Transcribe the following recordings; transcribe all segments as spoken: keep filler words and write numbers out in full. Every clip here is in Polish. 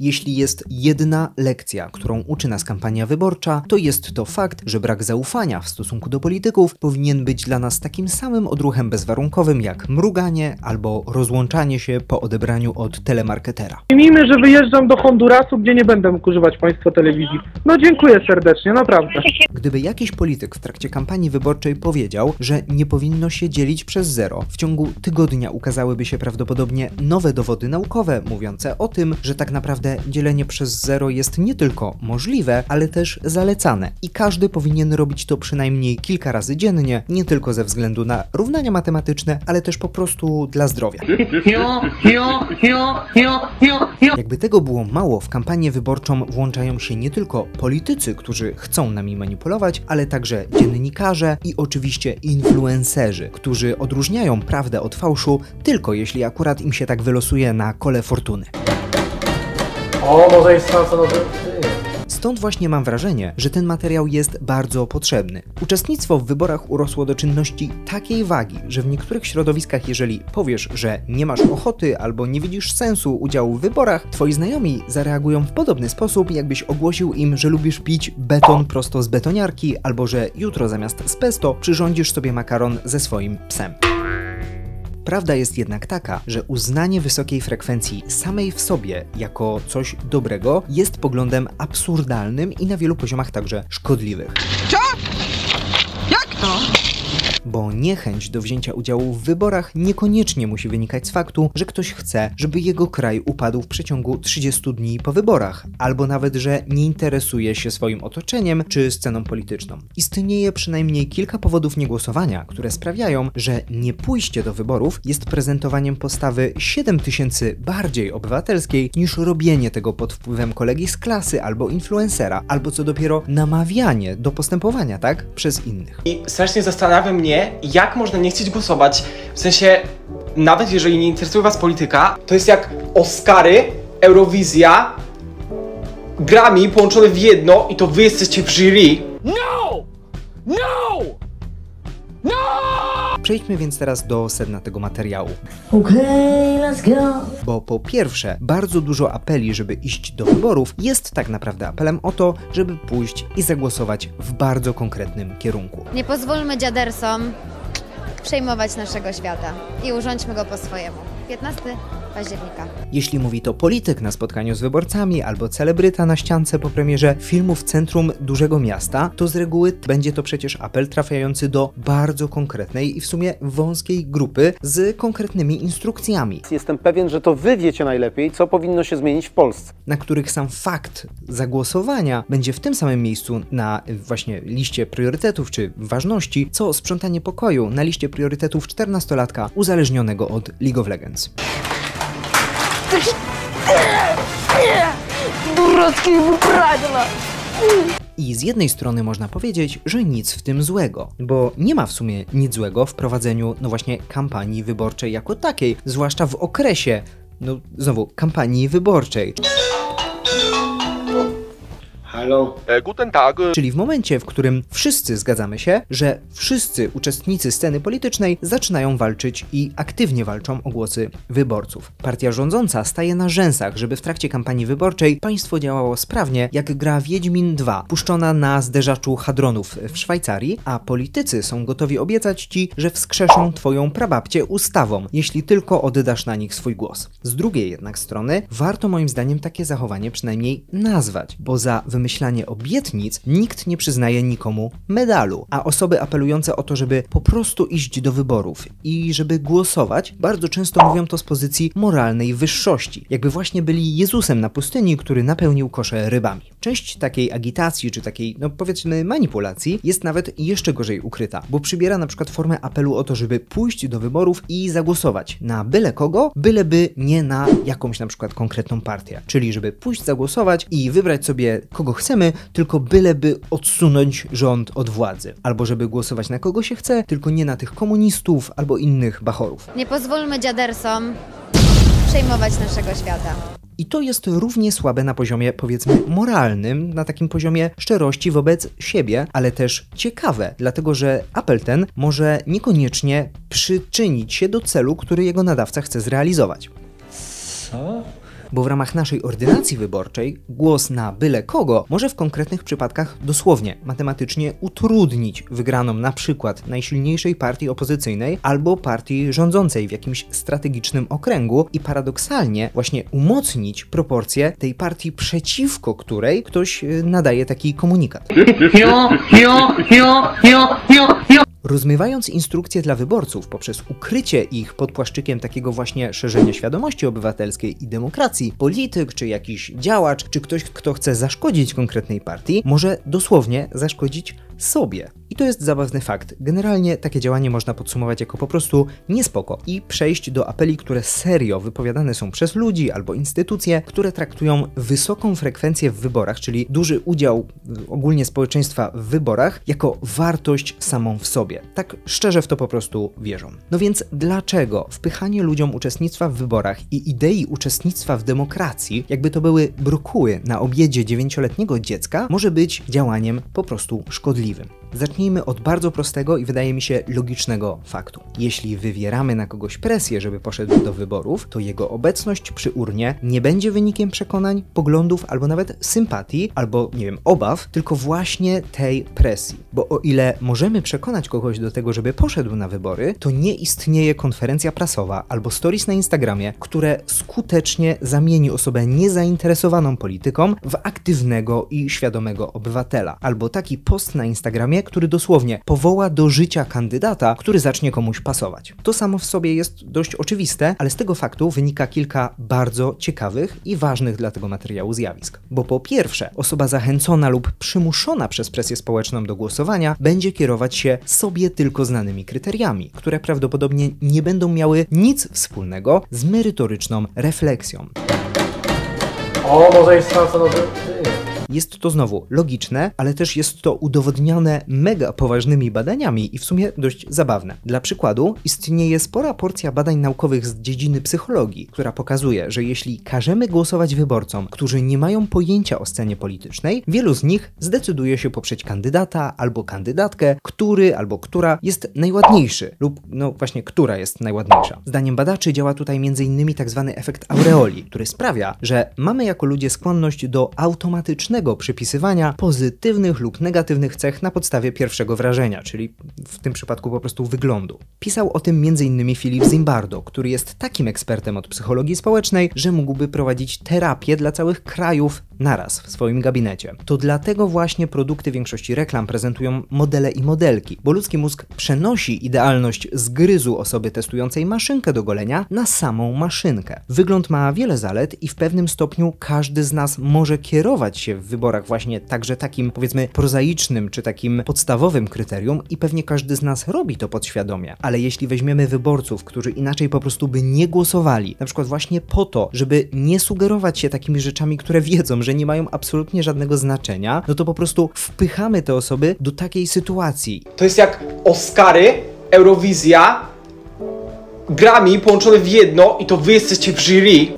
Jeśli jest jedna lekcja, którą uczy nas kampania wyborcza, to jest to fakt, że brak zaufania w stosunku do polityków powinien być dla nas takim samym odruchem bezwarunkowym jak mruganie albo rozłączanie się po odebraniu od telemarketera. Miejmy, że wyjeżdżam do Hondurasu, gdzie nie będę mógł używać państwa telewizji. No dziękuję serdecznie, naprawdę. Gdyby jakiś polityk w trakcie kampanii wyborczej powiedział, że nie powinno się dzielić przez zero, w ciągu tygodnia ukazałyby się prawdopodobnie nowe dowody naukowe mówiące o tym, że tak naprawdę dzielenie przez zero jest nie tylko możliwe, ale też zalecane i każdy powinien robić to przynajmniej kilka razy dziennie, nie tylko ze względu na równania matematyczne, ale też po prostu dla zdrowia. Jakby tego było mało, w kampanię wyborczą włączają się nie tylko politycy, którzy chcą nami manipulować, ale także dziennikarze i oczywiście influencerzy, którzy odróżniają prawdę od fałszu tylko jeśli akurat im się tak wylosuje na kole fortuny. O, może jest szansa na to. Stąd właśnie mam wrażenie, że ten materiał jest bardzo potrzebny. Uczestnictwo w wyborach urosło do czynności takiej wagi, że w niektórych środowiskach, jeżeli powiesz, że nie masz ochoty albo nie widzisz sensu udziału w wyborach, twoi znajomi zareagują w podobny sposób, jakbyś ogłosił im, że lubisz pić beton prosto z betoniarki albo że jutro zamiast z pesto przyrządzisz sobie makaron ze swoim psem. Prawda jest jednak taka, że uznanie wysokiej frekwencji samej w sobie jako coś dobrego jest poglądem absurdalnym i na wielu poziomach także szkodliwych. Co? Jak to? Bo niechęć do wzięcia udziału w wyborach niekoniecznie musi wynikać z faktu, że ktoś chce, żeby jego kraj upadł w przeciągu trzydziestu dni po wyborach, albo nawet, że nie interesuje się swoim otoczeniem czy sceną polityczną. Istnieje przynajmniej kilka powodów niegłosowania, które sprawiają, że nie pójście do wyborów jest prezentowaniem postawy siedem tysięcy bardziej obywatelskiej niż robienie tego pod wpływem kolegi z klasy albo influencera, albo co dopiero namawianie do postępowania, tak, przez innych. I strasznie zastanawia mnie, jak można nie chcieć głosować, w sensie nawet jeżeli nie interesuje was polityka, to jest jak Oscary, Eurowizja, Grammy połączone w jedno i to wy jesteście w jury. No! No! No! Przejdźmy więc teraz do sedna tego materiału. Okay, let's go. Bo po pierwsze, bardzo dużo apeli, żeby iść do wyborów, jest tak naprawdę apelem o to, żeby pójść i zagłosować w bardzo konkretnym kierunku. Nie pozwólmy dziadersom przejmować naszego świata i urządźmy go po swojemu. piętnastego października. Jeśli mówi to polityk na spotkaniu z wyborcami albo celebryta na ściance po premierze filmu w centrum dużego miasta, to z reguły będzie to przecież apel trafiający do bardzo konkretnej i w sumie wąskiej grupy z konkretnymi instrukcjami. Jestem pewien, że to wy wiecie najlepiej, co powinno się zmienić w Polsce. Na których sam fakt zagłosowania będzie w tym samym miejscu na właśnie liście priorytetów czy ważności, co sprzątanie pokoju na liście priorytetów czternastolatka uzależnionego od League of Legends. I z jednej strony można powiedzieć, że nic w tym złego, bo nie ma w sumie nic złego w prowadzeniu no właśnie kampanii wyborczej jako takiej, zwłaszcza w okresie, no znowu, kampanii wyborczej. Hello. Guten Tag. Czyli w momencie, w którym wszyscy zgadzamy się, że wszyscy uczestnicy sceny politycznej zaczynają walczyć i aktywnie walczą o głosy wyborców. Partia rządząca staje na rzęsach, żeby w trakcie kampanii wyborczej państwo działało sprawnie, jak gra Wiedźmin dwa, puszczona na zderzaczu hadronów w Szwajcarii, a politycy są gotowi obiecać ci, że wskrzeszą twoją prababcię ustawą, jeśli tylko oddasz na nich swój głos. Z drugiej jednak strony warto moim zdaniem takie zachowanie przynajmniej nazwać, bo za wymyślenie Myślanie obietnic, nikt nie przyznaje nikomu medalu, a osoby apelujące o to, żeby po prostu iść do wyborów i żeby głosować, bardzo często mówią to z pozycji moralnej wyższości, jakby właśnie byli Jezusem na pustyni, który napełnił kosze rybami. Część takiej agitacji, czy takiej, no powiedzmy, manipulacji jest nawet jeszcze gorzej ukryta, bo przybiera na przykład formę apelu o to, żeby pójść do wyborów i zagłosować na byle kogo, byleby nie na jakąś na przykład konkretną partię, czyli żeby pójść zagłosować i wybrać sobie kogo chcemy, tylko byleby odsunąć rząd od władzy. Albo żeby głosować na kogo się chce, tylko nie na tych komunistów albo innych bachorów. Nie pozwólmy dziadersom przejmować naszego świata. I to jest równie słabe na poziomie, powiedzmy, moralnym, na takim poziomie szczerości wobec siebie, ale też ciekawe, dlatego że apel ten może niekoniecznie przyczynić się do celu, który jego nadawca chce zrealizować. Co? bo w ramach naszej ordynacji wyborczej głos na byle kogo może w konkretnych przypadkach dosłownie, matematycznie utrudnić wygraną na przykład najsilniejszej partii opozycyjnej albo partii rządzącej w jakimś strategicznym okręgu i paradoksalnie właśnie umocnić proporcje tej partii, przeciwko której ktoś nadaje taki komunikat. Rozmywając instrukcje dla wyborców poprzez ukrycie ich pod płaszczykiem takiego właśnie szerzenia świadomości obywatelskiej i demokracji, polityk czy jakiś działacz, czy ktoś, kto chce zaszkodzić konkretnej partii, może dosłownie zaszkodzić sobie. I to jest zabawny fakt. Generalnie takie działanie można podsumować jako po prostu niespoko i przejść do apeli, które serio wypowiadane są przez ludzi albo instytucje, które traktują wysoką frekwencję w wyborach, czyli duży udział ogólnie społeczeństwa w wyborach, jako wartość samą w sobie. Tak szczerze w to po prostu wierzą. No więc dlaczego wpychanie ludziom uczestnictwa w wyborach i idei uczestnictwa w demokracji, jakby to były brokuły na obiedzie dziewięcioletniego dziecka, może być działaniem po prostu szkodliwym? Zacznijmy od bardzo prostego i wydaje mi się logicznego faktu. Jeśli wywieramy na kogoś presję, żeby poszedł do wyborów, to jego obecność przy urnie nie będzie wynikiem przekonań, poglądów albo nawet sympatii, albo nie wiem, obaw, tylko właśnie tej presji. Bo o ile możemy przekonać kogoś do tego, żeby poszedł na wybory, to nie istnieje konferencja prasowa albo stories na Instagramie, które skutecznie zamieni osobę niezainteresowaną polityką w aktywnego i świadomego obywatela. Albo taki post na Instagramie, który dosłownie powoła do życia kandydata, który zacznie komuś pasować. To samo w sobie jest dość oczywiste, ale z tego faktu wynika kilka bardzo ciekawych i ważnych dla tego materiału zjawisk. Bo po pierwsze, osoba zachęcona lub przymuszona przez presję społeczną do głosowania będzie kierować się sobie tylko znanymi kryteriami, które prawdopodobnie nie będą miały nic wspólnego z merytoryczną refleksją. O, może jest szansa na to. Jest to znowu logiczne, ale też jest to udowodnione mega poważnymi badaniami i w sumie dość zabawne. Dla przykładu istnieje spora porcja badań naukowych z dziedziny psychologii, która pokazuje, że jeśli każemy głosować wyborcom, którzy nie mają pojęcia o scenie politycznej, wielu z nich zdecyduje się poprzeć kandydata albo kandydatkę, który albo która jest najładniejszy lub no właśnie która jest najładniejsza. Zdaniem badaczy działa tutaj między innymi tak zwany efekt aureoli, który sprawia, że mamy jako ludzie skłonność do automatycznego przypisywania pozytywnych lub negatywnych cech na podstawie pierwszego wrażenia, czyli w tym przypadku po prostu wyglądu. Pisał o tym między innymi Filip Zimbardo, który jest takim ekspertem od psychologii społecznej, że mógłby prowadzić terapię dla całych krajów naraz w swoim gabinecie. To dlatego właśnie produkty większości reklam prezentują modele i modelki, bo ludzki mózg przenosi idealność z gryzu osoby testującej maszynkę do golenia na samą maszynkę. Wygląd ma wiele zalet i w pewnym stopniu każdy z nas może kierować się w wyborach właśnie także takim, powiedzmy, prozaicznym czy takim podstawowym kryterium i pewnie każdy z nas robi to podświadomie. Ale jeśli weźmiemy wyborców, którzy inaczej po prostu by nie głosowali, na przykład właśnie po to, żeby nie sugerować się takimi rzeczami, które wiedzą, że nie mają absolutnie żadnego znaczenia, no to po prostu wpychamy te osoby do takiej sytuacji. To jest jak Oscary, Eurowizja, Grammy połączone w jedno i to wy jesteście w jury.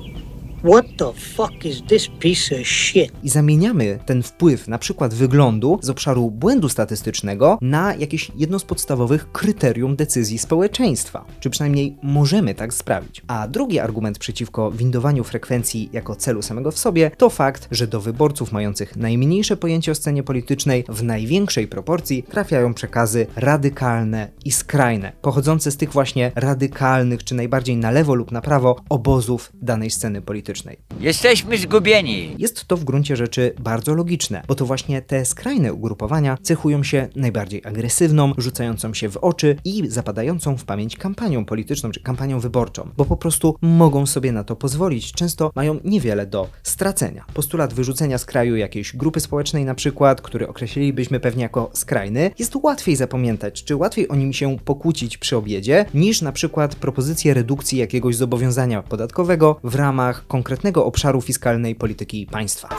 What the fuck is this piece of shit? I zamieniamy ten wpływ na przykład wyglądu z obszaru błędu statystycznego na jakieś jedno z podstawowych kryterium decyzji społeczeństwa. Czy przynajmniej możemy tak sprawić. A drugi argument przeciwko windowaniu frekwencji jako celu samego w sobie to fakt, że do wyborców mających najmniejsze pojęcie o scenie politycznej w największej proporcji trafiają przekazy radykalne i skrajne, pochodzące z tych właśnie radykalnych czy najbardziej na lewo lub na prawo obozów danej sceny politycznej. Jesteśmy zgubieni. Jest to w gruncie rzeczy bardzo logiczne, bo to właśnie te skrajne ugrupowania cechują się najbardziej agresywną, rzucającą się w oczy i zapadającą w pamięć kampanią polityczną czy kampanią wyborczą, bo po prostu mogą sobie na to pozwolić, często mają niewiele do stracenia. Postulat wyrzucenia z kraju jakiejś grupy społecznej na przykład, który określilibyśmy pewnie jako skrajny, jest łatwiej zapamiętać, czy łatwiej o nim się pokłócić przy obiedzie, niż na przykład propozycję redukcji jakiegoś zobowiązania podatkowego w ramach konkretnego obszaru fiskalnej polityki państwa.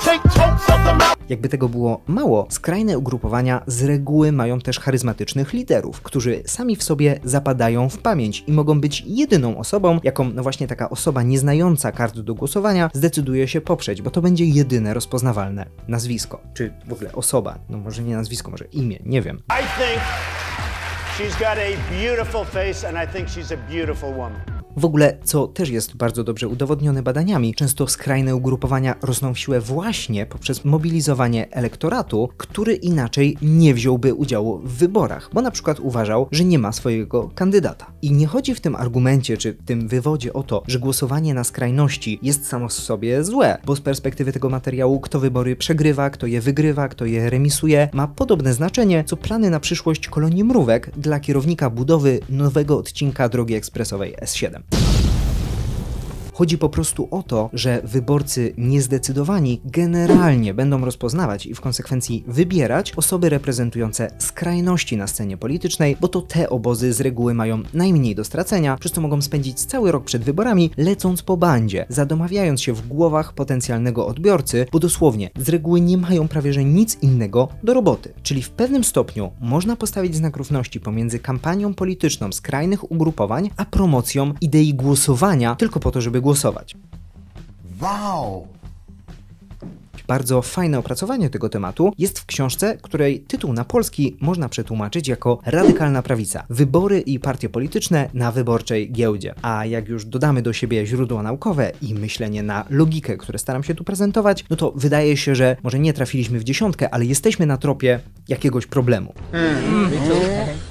Jakby tego było mało, skrajne ugrupowania z reguły mają też charyzmatycznych liderów, którzy sami w sobie zapadają w pamięć i mogą być jedyną osobą, jaką no właśnie taka osoba nieznająca kart do głosowania zdecyduje się poprzeć, bo to będzie jedyne rozpoznawalne nazwisko. Czy w ogóle osoba, no może nie nazwisko, może imię, nie wiem. I think she's got a beautiful face and I think she's a beautiful woman. W ogóle, co też jest bardzo dobrze udowodnione badaniami, często skrajne ugrupowania rosną w siłę właśnie poprzez mobilizowanie elektoratu, który inaczej nie wziąłby udziału w wyborach, bo na przykład uważał, że nie ma swojego kandydata. I nie chodzi w tym argumencie czy w tym wywodzie o to, że głosowanie na skrajności jest samo w sobie złe, bo z perspektywy tego materiału kto wybory przegrywa, kto je wygrywa, kto je remisuje, ma podobne znaczenie co plany na przyszłość kolonii mrówek dla kierownika budowy nowego odcinka drogi ekspresowej S siedem. Chodzi po prostu o to, że wyborcy niezdecydowani generalnie będą rozpoznawać i w konsekwencji wybierać osoby reprezentujące skrajności na scenie politycznej, bo to te obozy z reguły mają najmniej do stracenia, przez co mogą spędzić cały rok przed wyborami lecąc po bandzie, zadomawiając się w głowach potencjalnego odbiorcy, bo dosłownie z reguły nie mają prawie że nic innego do roboty. Czyli w pewnym stopniu można postawić znak równości pomiędzy kampanią polityczną skrajnych ugrupowań, a promocją idei głosowania tylko po to, żeby głosować. Wow! Bardzo fajne opracowanie tego tematu jest w książce, której tytuł na polski można przetłumaczyć jako Radykalna prawica. Wybory i partie polityczne na wyborczej giełdzie. A jak już dodamy do siebie źródła naukowe i myślenie na logikę, które staram się tu prezentować, no to wydaje się, że może nie trafiliśmy w dziesiątkę, ale jesteśmy na tropie jakiegoś problemu. Mm.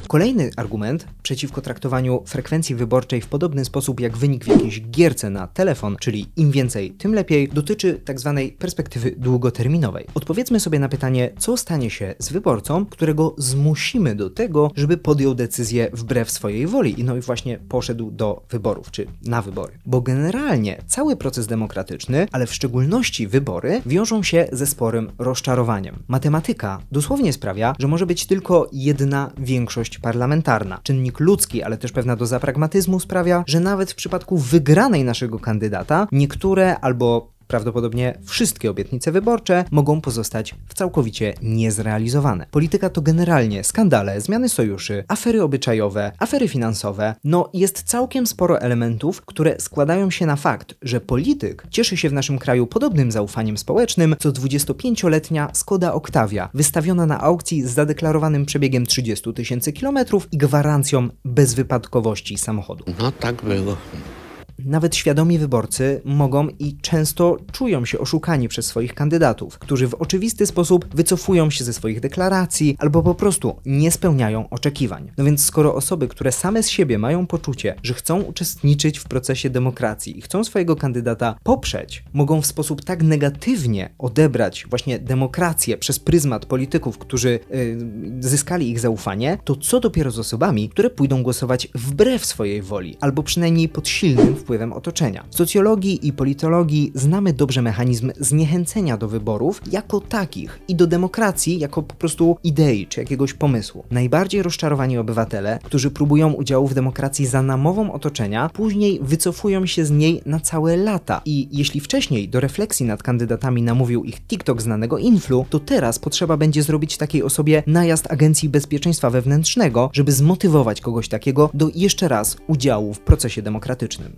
Kolejny argument przeciwko traktowaniu frekwencji wyborczej w podobny sposób jak wynik w jakiejś gierce na telefon, czyli im więcej, tym lepiej, dotyczy tak zwanej perspektywy długoterminowej. Odpowiedzmy sobie na pytanie, co stanie się z wyborcą, którego zmusimy do tego, żeby podjął decyzję wbrew swojej woli i no i właśnie poszedł do wyborów, czy na wybory. Bo generalnie cały proces demokratyczny, ale w szczególności wybory, wiążą się ze sporym rozczarowaniem. Matematyka dosłownie sprawia, że może być tylko jedna większość parlamentarna. Czynnik ludzki, ale też pewna doza pragmatyzmu sprawia, że nawet w przypadku wygranej naszego kandydata niektóre albo prawdopodobnie wszystkie obietnice wyborcze mogą pozostać w całkowicie niezrealizowane. Polityka to generalnie skandale, zmiany sojuszy, afery obyczajowe, afery finansowe. No jest całkiem sporo elementów, które składają się na fakt, że polityk cieszy się w naszym kraju podobnym zaufaniem społecznym, co dwudziestopięcioletnia Skoda Octavia, wystawiona na aukcji z zadeklarowanym przebiegiem trzydziestu tysięcy kilometrów i gwarancją bezwypadkowości samochodu. No tak było. Nawet świadomi wyborcy mogą i często czują się oszukani przez swoich kandydatów, którzy w oczywisty sposób wycofują się ze swoich deklaracji albo po prostu nie spełniają oczekiwań. No więc skoro osoby, które same z siebie mają poczucie, że chcą uczestniczyć w procesie demokracji i chcą swojego kandydata poprzeć, mogą w sposób tak negatywnie odebrać właśnie demokrację przez pryzmat polityków, którzy yy, zyskali ich zaufanie, to co dopiero z osobami, które pójdą głosować wbrew swojej woli albo przynajmniej pod silnym wpływem wpływem otoczenia. W socjologii i politologii znamy dobrze mechanizm zniechęcenia do wyborów jako takich i do demokracji jako po prostu idei czy jakiegoś pomysłu. Najbardziej rozczarowani obywatele, którzy próbują udziału w demokracji za namową otoczenia, później wycofują się z niej na całe lata i jeśli wcześniej do refleksji nad kandydatami namówił ich TikTok znanego influ, to teraz potrzeba będzie zrobić takiej osobie najazd Agencji Bezpieczeństwa Wewnętrznego, żeby zmotywować kogoś takiego do jeszcze raz udziału w procesie demokratycznym.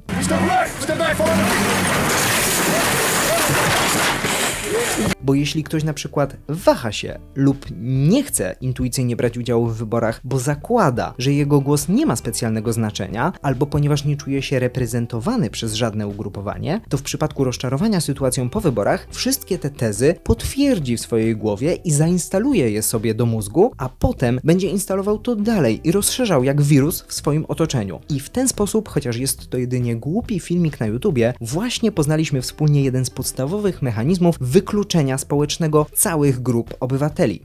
Bo jeśli ktoś na przykład waha się lub nie chce intuicyjnie brać udziału w wyborach, bo zakłada, że jego głos nie ma specjalnego znaczenia, albo ponieważ nie czuje się reprezentowany przez żadne ugrupowanie, to w przypadku rozczarowania sytuacją po wyborach wszystkie te tezy potwierdzi w swojej głowie i zainstaluje je sobie do mózgu, a potem będzie instalował to dalej i rozszerzał jak wirus w swoim otoczeniu. I w ten sposób, chociaż jest to jedynie głupi filmik na YouTubie, właśnie poznaliśmy wspólnie jeden z podstawowych mechanizmów wykluczenia społecznego całych grup obywateli.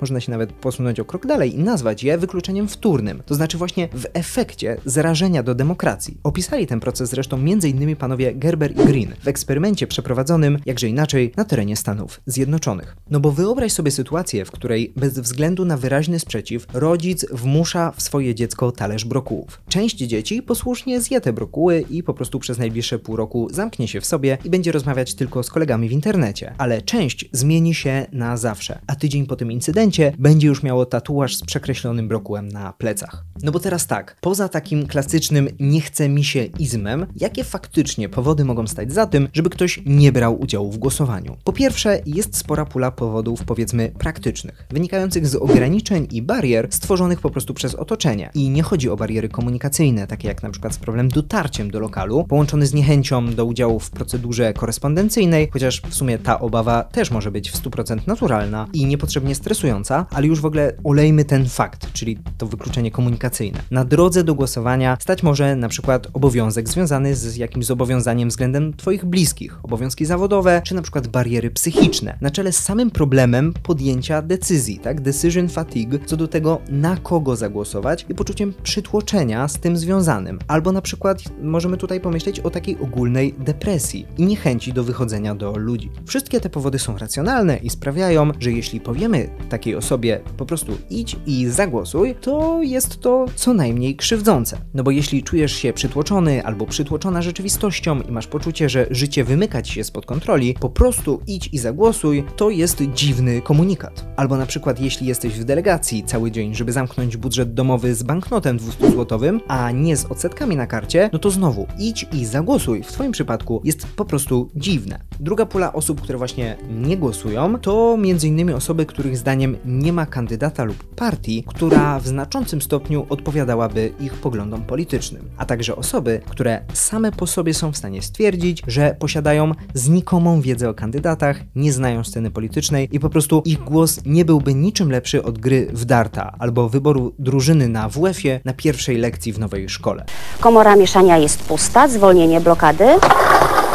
Można się nawet posunąć o krok dalej i nazwać je wykluczeniem wtórnym, to znaczy właśnie w efekcie zarażenia do demokracji. Opisali ten proces zresztą m.in. panowie Gerber i Green w eksperymencie przeprowadzonym, jakże inaczej, na terenie Stanów Zjednoczonych. No bo wyobraź sobie sytuację, w której bez względu na wyraźny sprzeciw rodzic wmusza w swoje dziecko talerz brokułów. Część dzieci posłusznie zje te brokuły i po prostu przez najbliższe pół roku zamknie się w sobie i będzie rozmawiać tylko z kolegami w internecie. internecie, ale część zmieni się na zawsze, a tydzień po tym incydencie będzie już miało tatuaż z przekreślonym brokułem na plecach. No bo teraz tak, poza takim klasycznym nie chce mi się izmem, jakie faktycznie powody mogą stać za tym, żeby ktoś nie brał udziału w głosowaniu? Po pierwsze, jest spora pula powodów, powiedzmy, praktycznych, wynikających z ograniczeń i barier stworzonych po prostu przez otoczenie. I nie chodzi o bariery komunikacyjne, takie jak na przykład problem z dotarciem do lokalu, połączony z niechęcią do udziału w procedurze korespondencyjnej, chociaż w sumie ta obawa też może być w stu procentach naturalna i niepotrzebnie stresująca, ale już w ogóle olejmy ten fakt, czyli to wykluczenie komunikacyjne. Na drodze do głosowania stać może na przykład obowiązek związany z jakimś zobowiązaniem względem twoich bliskich, obowiązki zawodowe, czy na przykład bariery psychiczne, na czele z samym problemem podjęcia decyzji, tak, decision fatigue, co do tego, na kogo zagłosować, i poczuciem przytłoczenia z tym związanym. Albo na przykład możemy tutaj pomyśleć o takiej ogólnej depresji i niechęci do wychodzenia do ludzi. Wszystkie te powody są racjonalne i sprawiają, że jeśli powiemy takiej osobie po prostu idź i zagłosuj, to jest to co najmniej krzywdzące. No bo jeśli czujesz się przytłoczony albo przytłoczona rzeczywistością i masz poczucie, że życie wymyka ci się spod kontroli, po prostu idź i zagłosuj, to jest dziwny komunikat. Albo na przykład jeśli jesteś w delegacji cały dzień, żeby zamknąć budżet domowy z banknotem dwustuzłotowym, a nie z odsetkami na karcie, no to znowu idź i zagłosuj w twoim przypadku jest po prostu dziwne. Druga pula osób, które właśnie nie głosują, to między innymi osoby, których zdaniem nie ma kandydata lub partii, która w znaczącym stopniu odpowiadałaby ich poglądom politycznym, a także osoby, które same po sobie są w stanie stwierdzić, że posiadają znikomą wiedzę o kandydatach, nie znają sceny politycznej i po prostu ich głos nie byłby niczym lepszy od gry w darta albo wyboru drużyny na W F ie na pierwszej lekcji w nowej szkole. Komora mieszania jest pusta, zwolnienie blokady.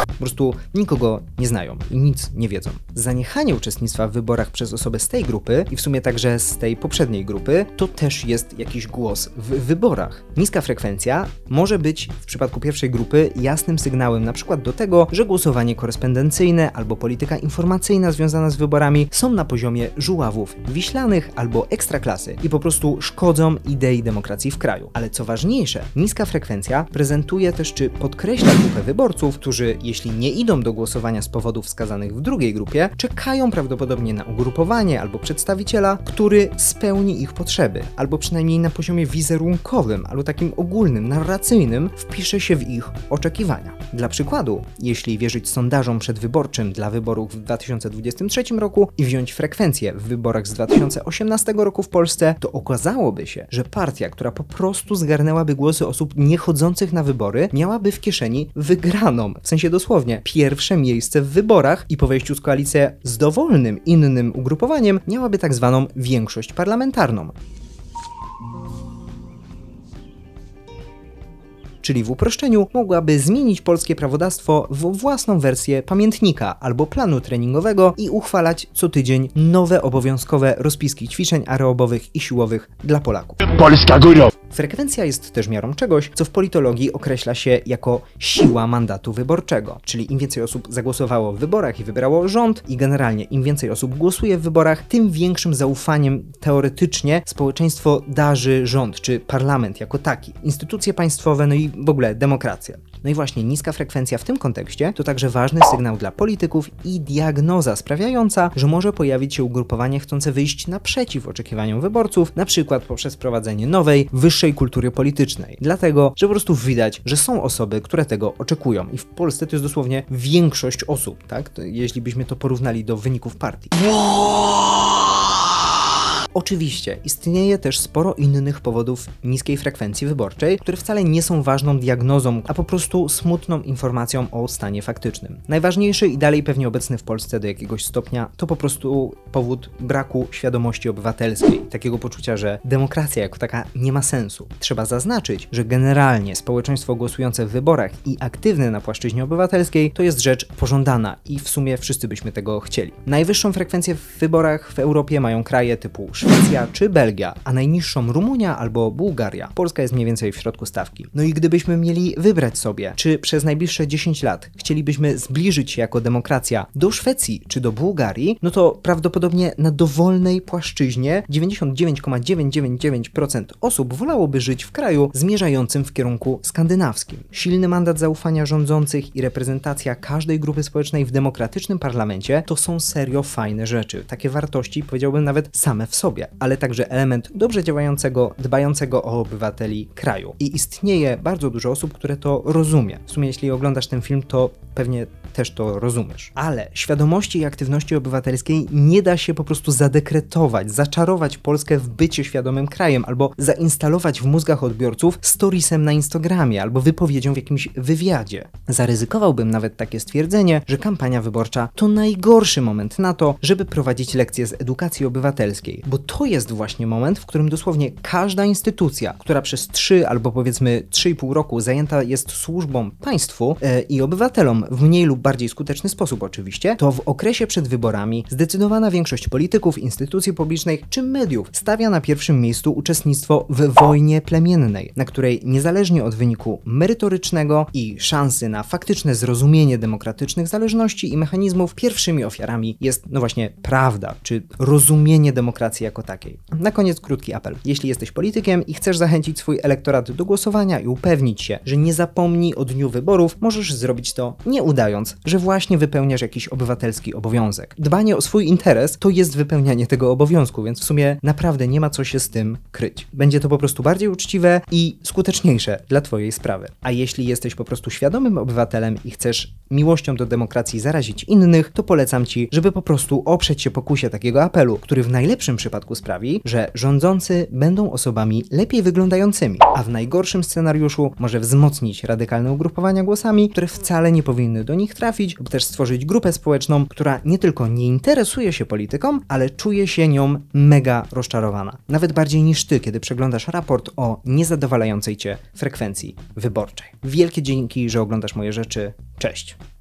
Po prostu nikogo nie znają i nic nie wiedzą. Zaniechanie uczestnictwa w wyborach przez osobę z tej grupy i w sumie także z tej poprzedniej grupy to też jest jakiś głos w wyborach. Niska frekwencja może być w przypadku pierwszej grupy jasnym sygnałem na przykład do tego, że głosowanie korespondencyjne albo polityka informacyjna związana z wyborami są na poziomie żuławów wiślanych albo ekstraklasy i po prostu szkodzą idei demokracji w kraju. Ale co ważniejsze, niska frekwencja prezentuje też czy podkreśla grupę wyborców, którzy jeśli Jeśli nie idą do głosowania z powodów wskazanych w drugiej grupie, czekają prawdopodobnie na ugrupowanie albo przedstawiciela, który spełni ich potrzeby, albo przynajmniej na poziomie wizerunkowym, albo takim ogólnym, narracyjnym, wpisze się w ich oczekiwania. Dla przykładu, jeśli wierzyć sondażom przedwyborczym dla wyborów w dwa tysiące dwudziestym trzecim roku i wziąć frekwencję w wyborach z dwa tysiące osiemnastego roku w Polsce, to okazałoby się, że partia, która po prostu zgarnęłaby głosy osób niechodzących na wybory, miałaby w kieszeni wygraną, w sensie dosłownie pierwsze miejsce w wyborach i po wejściu z koalicję z dowolnym innym ugrupowaniem miałaby tak zwaną większość parlamentarną. Czyli w uproszczeniu mogłaby zmienić polskie prawodawstwo w własną wersję pamiętnika albo planu treningowego i uchwalać co tydzień nowe obowiązkowe rozpiski ćwiczeń aerobowych i siłowych dla Polaków. Polska góra! Frekwencja jest też miarą czegoś, co w politologii określa się jako siła mandatu wyborczego, czyli im więcej osób zagłosowało w wyborach i wybrało rząd i generalnie im więcej osób głosuje w wyborach, tym większym zaufaniem teoretycznie społeczeństwo darzy rząd czy parlament jako taki, instytucje państwowe, no i w ogóle demokrację. No i właśnie niska frekwencja w tym kontekście to także ważny sygnał dla polityków i diagnoza sprawiająca, że może pojawić się ugrupowanie chcące wyjść naprzeciw oczekiwaniom wyborców, na przykład poprzez prowadzenie nowej, wyższej kultury politycznej. Dlatego, że po prostu widać, że są osoby, które tego oczekują i w Polsce to jest dosłownie większość osób, tak? To, jeśli byśmy to porównali do wyników partii. Oczywiście istnieje też sporo innych powodów niskiej frekwencji wyborczej, które wcale nie są ważną diagnozą, a po prostu smutną informacją o stanie faktycznym. Najważniejszy i dalej pewnie obecny w Polsce do jakiegoś stopnia to po prostu powód braku świadomości obywatelskiej, takiego poczucia, że demokracja jako taka nie ma sensu. Trzeba zaznaczyć, że generalnie społeczeństwo głosujące w wyborach i aktywne na płaszczyźnie obywatelskiej to jest rzecz pożądana i w sumie wszyscy byśmy tego chcieli. Najwyższą frekwencję w wyborach w Europie mają kraje typu Szwecja czy Belgia, a najniższą Rumunia albo Bułgaria. Polska jest mniej więcej w środku stawki. No i gdybyśmy mieli wybrać sobie, czy przez najbliższe dziesięć lat chcielibyśmy zbliżyć się jako demokracja do Szwecji czy do Bułgarii, no to prawdopodobnie na dowolnej płaszczyźnie dziewięćdziesiąt dziewięć przecinek dziewięćset dziewięćdziesiąt dziewięć procent osób wolałoby żyć w kraju zmierzającym w kierunku skandynawskim. Silny mandat zaufania rządzących i reprezentacja każdej grupy społecznej w demokratycznym parlamencie to są serio fajne rzeczy. Takie wartości, powiedziałbym, nawet same w sobie, ale także element dobrze działającego, dbającego o obywateli kraju. I istnieje bardzo dużo osób, które to rozumie. W sumie jeśli oglądasz ten film, to pewnie też to rozumiesz. Ale świadomości i aktywności obywatelskiej nie da się po prostu zadekretować, zaczarować Polskę w bycie świadomym krajem, albo zainstalować w mózgach odbiorców storiesem na Instagramie, albo wypowiedzią w jakimś wywiadzie. Zaryzykowałbym nawet takie stwierdzenie, że kampania wyborcza to najgorszy moment na to, żeby prowadzić lekcje z edukacji obywatelskiej, bo to jest właśnie moment, w którym dosłownie każda instytucja, która przez trzy albo powiedzmy trzy i pół roku zajęta jest służbą państwu yy, i obywatelom w mniej lub bardziej skuteczny sposób oczywiście, to w okresie przed wyborami zdecydowana większość polityków, instytucji publicznych czy mediów stawia na pierwszym miejscu uczestnictwo w wojnie plemiennej, na której niezależnie od wyniku merytorycznego i szansy na faktyczne zrozumienie demokratycznych zależności i mechanizmów pierwszymi ofiarami jest no właśnie prawda, czy rozumienie demokracji jako takiej. Na koniec krótki apel. Jeśli jesteś politykiem i chcesz zachęcić swój elektorat do głosowania i upewnić się, że nie zapomni o dniu wyborów, możesz zrobić to nie udając, że właśnie wypełniasz jakiś obywatelski obowiązek. Dbanie o swój interes to jest wypełnianie tego obowiązku, więc w sumie naprawdę nie ma co się z tym kryć. Będzie to po prostu bardziej uczciwe i skuteczniejsze dla twojej sprawy. A jeśli jesteś po prostu świadomym obywatelem i chcesz miłością do demokracji zarazić innych, to polecam ci, żeby po prostu oprzeć się pokusie takiego apelu, który w najlepszym przypadku sprawi, że rządzący będą osobami lepiej wyglądającymi, a w najgorszym scenariuszu może wzmocnić radykalne ugrupowania głosami, które wcale nie powinny do nich trafić, lub też stworzyć grupę społeczną, która nie tylko nie interesuje się polityką, ale czuje się nią mega rozczarowana. Nawet bardziej niż ty, kiedy przeglądasz raport o niezadowalającej cię frekwencji wyborczej. Wielkie dzięki, że oglądasz moje rzeczy. Cześć!